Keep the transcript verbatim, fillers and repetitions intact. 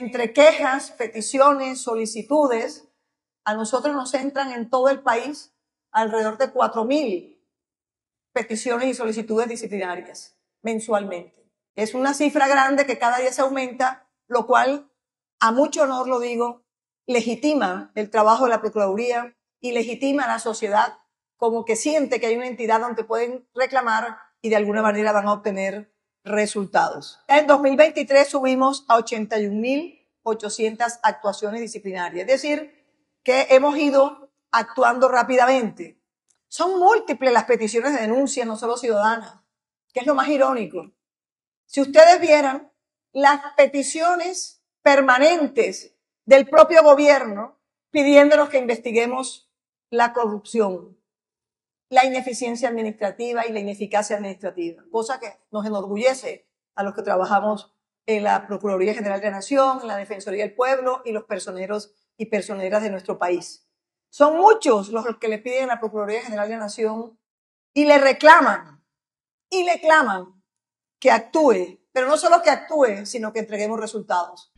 entre quejas, peticiones, solicitudes, a nosotros nos entran en todo el país alrededor de cuatro mil peticiones y solicitudes disciplinarias mensualmente. Es una cifra grande que cada día se aumenta, lo cual, a mucho honor lo digo, legitima el trabajo de la Procuraduría y legitima a la sociedad como que siente que hay una entidad donde pueden reclamar y de alguna manera van a obtener resultados. En dos mil veintitrés subimos a ochenta y un mil ochocientas actuaciones disciplinarias, es decir, que hemos ido actuando rápidamente. Son múltiples las peticiones de denuncias, no solo ciudadanas, que es lo más irónico. Si ustedes vieran las peticiones permanentes del propio gobierno pidiéndonos que investiguemos la corrupción, la ineficiencia administrativa y la ineficacia administrativa, cosa que nos enorgullece a los que trabajamos en la Procuraduría General de la Nación, en la Defensoría del Pueblo y los personeros y personeras de nuestro país. Son muchos los que le piden a la Procuraduría General de la Nación y le reclaman, y le claman que actúe, pero no solo que actúe, sino que entreguemos resultados.